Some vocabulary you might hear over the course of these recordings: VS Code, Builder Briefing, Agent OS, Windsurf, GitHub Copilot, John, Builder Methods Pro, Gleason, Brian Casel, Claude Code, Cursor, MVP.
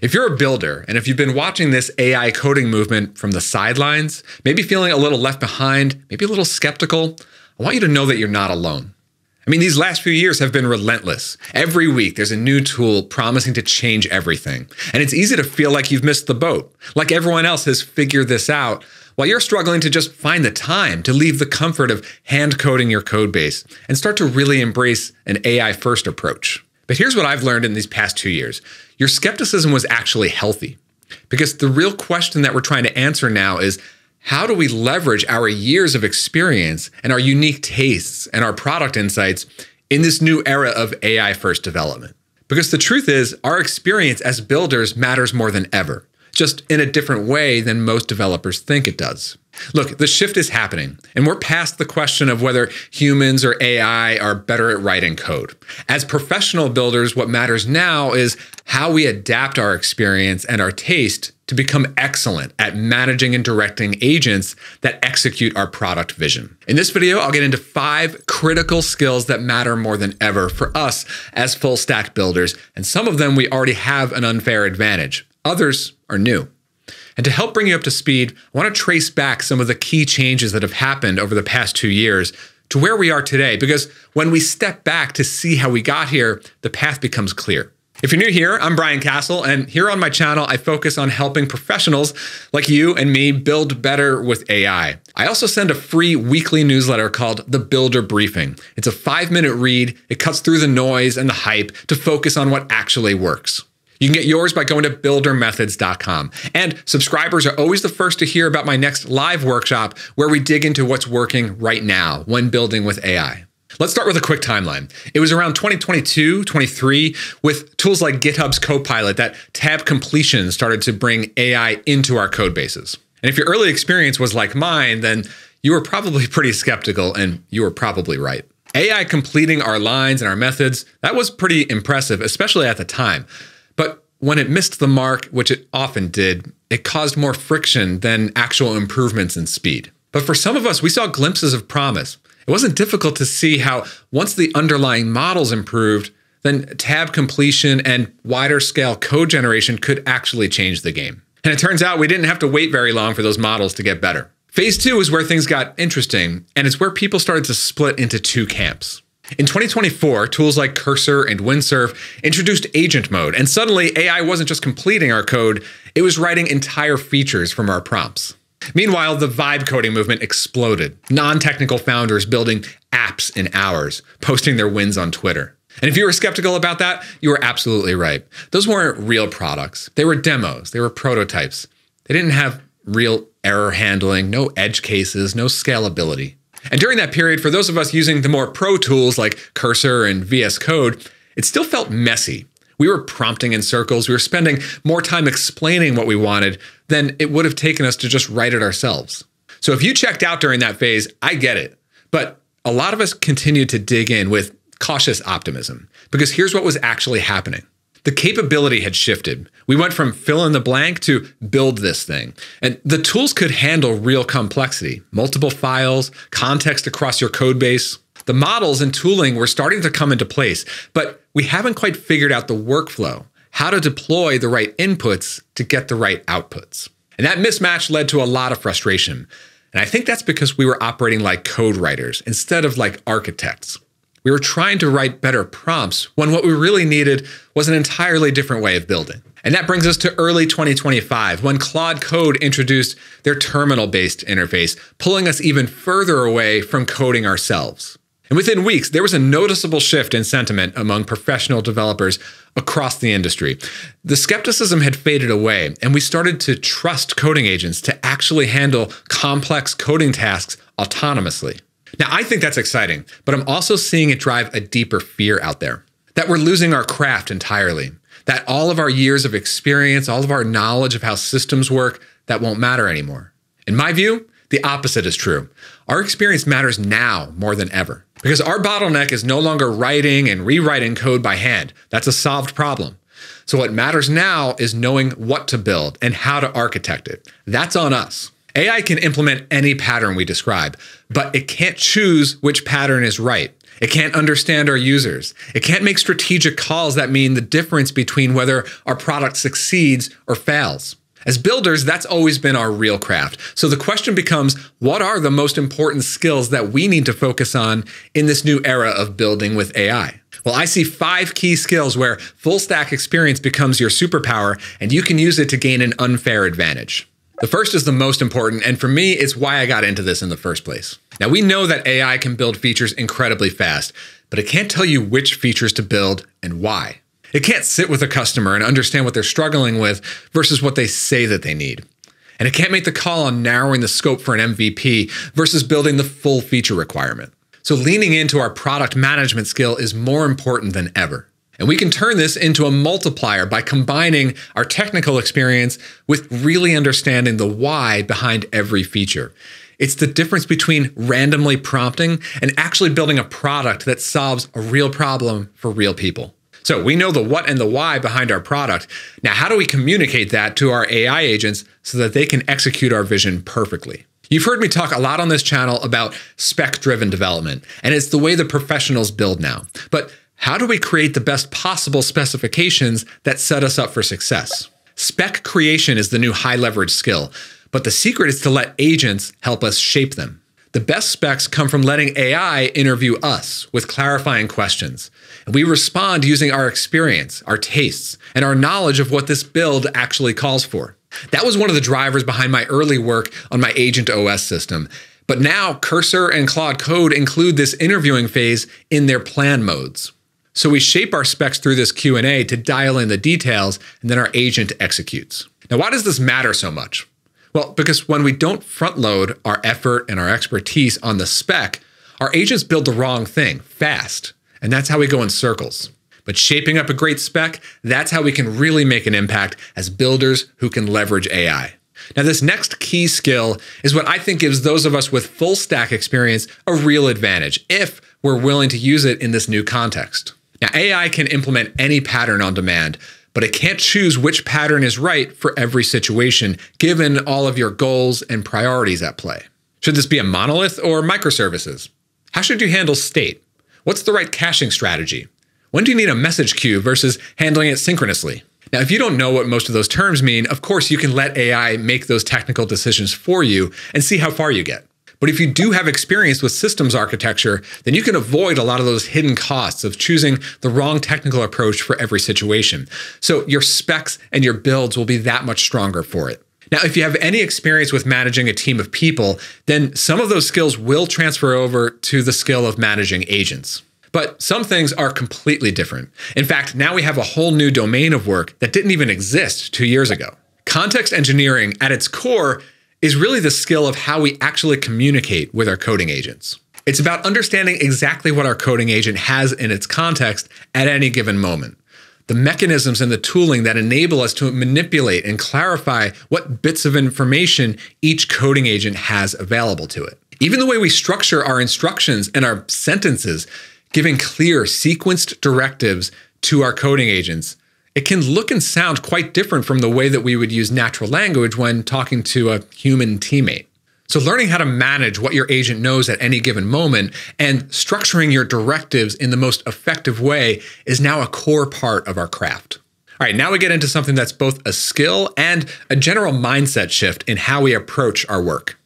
If you're a builder, and if you've been watching this AI coding movement from the sidelines, maybe feeling a little left behind, maybe a little skeptical, I want you to know that you're not alone. I mean, these last few years have been relentless. Every week, there's a new tool promising to change everything. And it's easy to feel like you've missed the boat, like everyone else has figured this out, while you're struggling to just find the time to leave the comfort of hand coding your code base and start to really embrace an AI-first approach. But here's what I've learned in these past 2 years. Your skepticism was actually healthy, because the real question that we're trying to answer now is, how do we leverage our years of experience and our unique tastes and our product insights in this new era of AI-first development? Because the truth is, our experience as builders matters more than ever, just in a different way than most developers think it does. Look, the shift is happening, and we're past the question of whether humans or AI are better at writing code. As professional builders, what matters now is how we adapt our experience and our taste to become excellent at managing and directing agents that execute our product vision. In this video, I'll get into 5 critical skills that matter more than ever for us as full stack builders, and some of them we already have an unfair advantage. Others are new. And to help bring you up to speed, I want to trace back some of the key changes that have happened over the past 2 years to where we are today, because when we step back to see how we got here, the path becomes clear. If you're new here, I'm Brian Casel, and here on my channel, I focus on helping professionals like you and me build better with AI. I also send a free weekly newsletter called the Builder Briefing. It's a 5-minute read. It cuts through the noise and the hype to focus on what actually works. You can get yours by going to buildermethods.com. And subscribers are always the first to hear about my next live workshop, where we dig into what's working right now when building with AI. Let's start with a quick timeline. It was around 2022, 23, with tools like GitHub's Copilot, that tab completion started to bring AI into our code bases. And if your early experience was like mine, then you were probably pretty skeptical, and you were probably right. AI completing our lines and our methods, that was pretty impressive, especially at the time. But when it missed the mark, which it often did, it caused more friction than actual improvements in speed. But for some of us, we saw glimpses of promise. It wasn't difficult to see how once the underlying models improved, then tab completion and wider scale code generation could actually change the game. And it turns out we didn't have to wait very long for those models to get better. Phase 2 is where things got interesting, and it's where people started to split into 2 camps. In 2024, tools like Cursor and Windsurf introduced agent mode, and suddenly AI wasn't just completing our code, it was writing entire features from our prompts. Meanwhile, the vibe coding movement exploded. Non-technical founders building apps in hours, posting their wins on Twitter. And if you were skeptical about that, you were absolutely right. Those weren't real products. They were demos. They were prototypes. They didn't have real error handling, no edge cases, no scalability. And during that period, for those of us using the more pro tools like Cursor and VS Code, it still felt messy. We were prompting in circles. We were spending more time explaining what we wanted than it would have taken us to just write it ourselves. So if you checked out during that phase, I get it. But a lot of us continued to dig in with cautious optimism, because here's what was actually happening. The capability had shifted. We went from fill in the blank to build this thing. And the tools could handle real complexity, multiple files, context across your code base. The models and tooling were starting to come into place, but we haven't quite figured out the workflow, how to deploy the right inputs to get the right outputs. And that mismatch led to a lot of frustration. And I think that's because we were operating like code writers instead of like architects. We were trying to write better prompts when what we really needed was an entirely different way of building. And that brings us to early 2025, when Claude Code introduced their terminal-based interface, pulling us even further away from coding ourselves. And within weeks, there was a noticeable shift in sentiment among professional developers across the industry. The skepticism had faded away, and we started to trust coding agents to actually handle complex coding tasks autonomously. Now, I think that's exciting, but I'm also seeing it drive a deeper fear out there, that we're losing our craft entirely, that all of our years of experience, all of our knowledge of how systems work, that won't matter anymore. In my view, the opposite is true. Our experience matters now more than ever, because our bottleneck is no longer writing and rewriting code by hand. That's a solved problem. So what matters now is knowing what to build and how to architect it. That's on us. AI can implement any pattern we describe, but it can't choose which pattern is right. It can't understand our users. It can't make strategic calls that mean the difference between whether our product succeeds or fails. As builders, that's always been our real craft. So the question becomes, what are the most important skills that we need to focus on in this new era of building with AI? Well, I see 5 key skills where full stack experience becomes your superpower and you can use it to gain an unfair advantage. The first is the most important, and for me, it's why I got into this in the first place. Now, we know that AI can build features incredibly fast, but it can't tell you which features to build and why. It can't sit with a customer and understand what they're struggling with versus what they say that they need. And it can't make the call on narrowing the scope for an MVP versus building the full feature requirement. So leaning into our product management skill is more important than ever. And we can turn this into a multiplier by combining our technical experience with really understanding the why behind every feature. It's the difference between randomly prompting and actually building a product that solves a real problem for real people. So we know the what and the why behind our product. Now, how do we communicate that to our AI agents so that they can execute our vision perfectly? You've heard me talk a lot on this channel about spec-driven development, and it's the way the professionals build now. But how do we create the best possible specifications that set us up for success? Spec creation is the new high-leverage skill, but the secret is to let agents help us shape them. The best specs come from letting AI interview us with clarifying questions. And we respond using our experience, our tastes, and our knowledge of what this build actually calls for. That was one of the drivers behind my early work on my Agent OS system. But now Cursor and Claude Code include this interviewing phase in their plan modes. So we shape our specs through this Q&A to dial in the details, and then our agent executes. Now, why does this matter so much? Well, because when we don't front load our effort and our expertise on the spec, our agents build the wrong thing fast. And that's how we go in circles. But shaping up a great spec, that's how we can really make an impact as builders who can leverage AI. Now, this next key skill is what I think gives those of us with full stack experience a real advantage if we're willing to use it in this new context. Now, AI can implement any pattern on demand, but it can't choose which pattern is right for every situation, given all of your goals and priorities at play. Should this be a monolith or microservices? How should you handle state? What's the right caching strategy? When do you need a message queue versus handling it synchronously? Now, if you don't know what most of those terms mean, of course, you can let AI make those technical decisions for you and see how far you get. But if you do have experience with systems architecture, then you can avoid a lot of those hidden costs of choosing the wrong technical approach for every situation. So your specs and your builds will be that much stronger for it. Now, if you have any experience with managing a team of people, then some of those skills will transfer over to the skill of managing agents. But some things are completely different. In fact, now we have a whole new domain of work that didn't even exist 2 years ago. Context engineering at its core is really the skill of how we actually communicate with our coding agents. It's about understanding exactly what our coding agent has in its context at any given moment. The mechanisms and the tooling that enable us to manipulate and clarify what bits of information each coding agent has available to it. Even the way we structure our instructions and our sentences, giving clear, sequenced directives to our coding agents, it can look and sound quite different from the way that we would use natural language when talking to a human teammate. So learning how to manage what your agent knows at any given moment and structuring your directives in the most effective way is now a core part of our craft. All right, now we get into something that's both a skill and a general mindset shift in how we approach our work.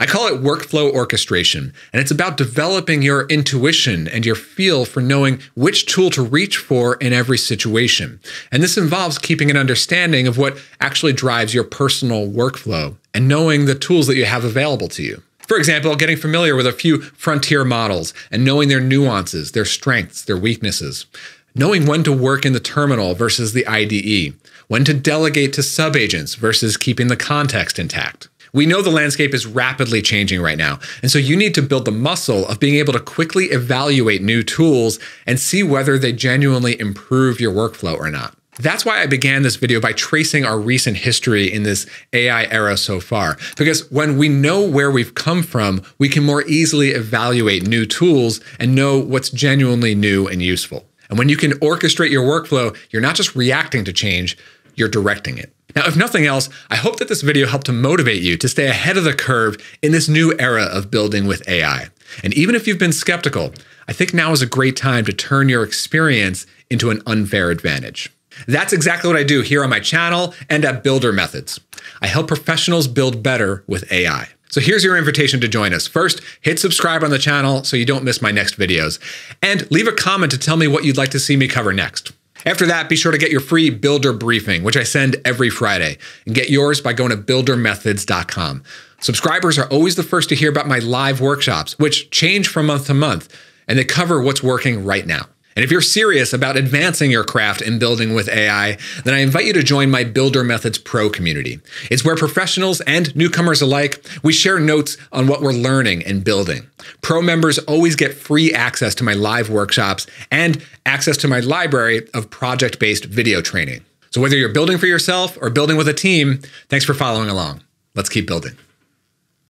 I call it workflow orchestration, and it's about developing your intuition and your feel for knowing which tool to reach for in every situation. And this involves keeping an understanding of what actually drives your personal workflow and knowing the tools that you have available to you. For example, getting familiar with a few frontier models and knowing their nuances, their strengths, their weaknesses. Knowing when to work in the terminal versus the IDE. When to delegate to subagents versus keeping the context intact. We know the landscape is rapidly changing right now, and so you need to build the muscle of being able to quickly evaluate new tools and see whether they genuinely improve your workflow or not. That's why I began this video by tracing our recent history in this AI era so far, because when we know where we've come from, we can more easily evaluate new tools and know what's genuinely new and useful. And when you can orchestrate your workflow, you're not just reacting to change, you're directing it. Now, if nothing else, I hope that this video helped to motivate you to stay ahead of the curve in this new era of building with AI. And even if you've been skeptical, I think now is a great time to turn your experience into an unfair advantage. That's exactly what I do here on my channel and at Builder Methods. I help professionals build better with AI. So here's your invitation to join us. First, hit subscribe on the channel so you don't miss my next videos. And leave a comment to tell me what you'd like to see me cover next. After that, be sure to get your free Builder Briefing, which I send every Friday. And get yours by going to buildermethods.com. Subscribers are always the first to hear about my live workshops, which change from month to month, and they cover what's working right now. And if you're serious about advancing your craft and building with AI, then I invite you to join my Builder Methods Pro community. It's where professionals and newcomers alike, we share notes on what we're learning and building. Pro members always get free access to my live workshops and access to my library of project-based video training. So whether you're building for yourself or building with a team, thanks for following along. Let's keep building.